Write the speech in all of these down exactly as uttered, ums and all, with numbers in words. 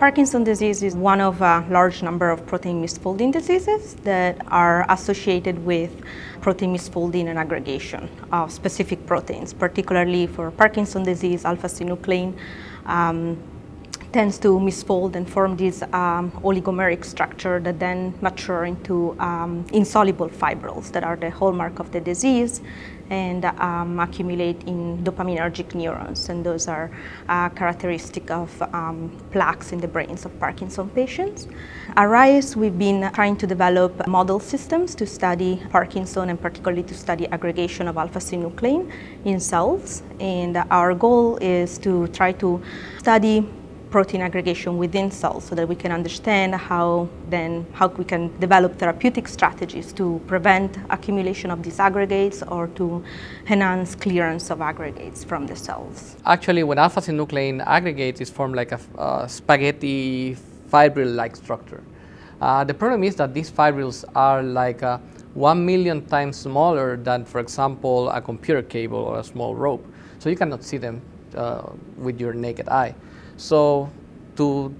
Parkinson's disease is one of a large number of protein misfolding diseases that are associated with protein misfolding and aggregation of specific proteins. Particularly for Parkinson's disease, alpha-synuclein um, tends to misfold and form this um, oligomeric structure that then mature into um, insoluble fibrils that are the hallmark of the disease and um, accumulate in dopaminergic neurons. And those are uh, characteristic of um, plaques in the brains of Parkinson's patients. At RISE, we've been trying to develop model systems to study Parkinson's and particularly to study aggregation of alpha-synuclein in cells. And our goal is to try to study protein aggregation within cells so that we can understand how then how we can develop therapeutic strategies to prevent accumulation of these aggregates or to enhance clearance of aggregates from the cells. Actually, when alpha-synuclein aggregates, it's formed like a, a spaghetti fibril-like structure. Uh, the problem is that these fibrils are like a, one million times smaller than, for example, a computer cable or a small rope. So you cannot see them uh, with your naked eye. So to,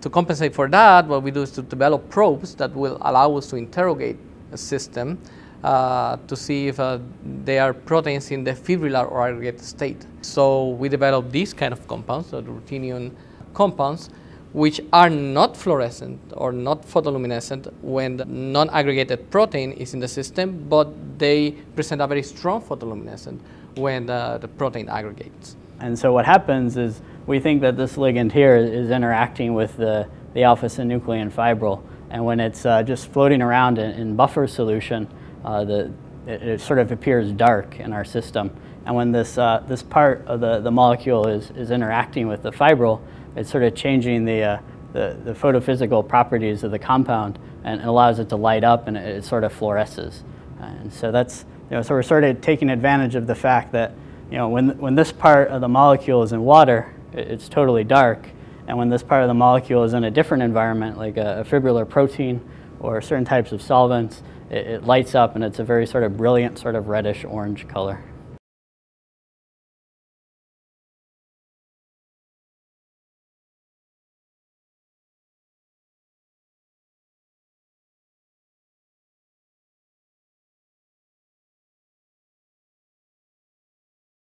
to compensate for that, what we do is to develop probes that will allow us to interrogate a system uh, to see if uh, there are proteins in the fibrillar or aggregate state. So we develop these kind of compounds, so the ruthenium compounds, which are not fluorescent or not photoluminescent when the non-aggregated protein is in the system, but they present a very strong photoluminescence when uh, the protein aggregates. And so what happens is we think that this ligand here is interacting with the, the alpha-synuclein fibril. And when it's uh, just floating around in, in buffer solution, uh, the, it, it sort of appears dark in our system. And when this, uh, this part of the, the molecule is, is interacting with the fibril, it's sort of changing the, uh, the, the photophysical properties of the compound and it allows it to light up and it, it sort of fluoresces. And so that's, you know, so we're sort of taking advantage of the fact that you know, when, when this part of the molecule is in water, it, it's totally dark. And when this part of the molecule is in a different environment, like a, a fibrillar protein or certain types of solvents, it, it lights up and it's a very sort of brilliant sort of reddish orange color.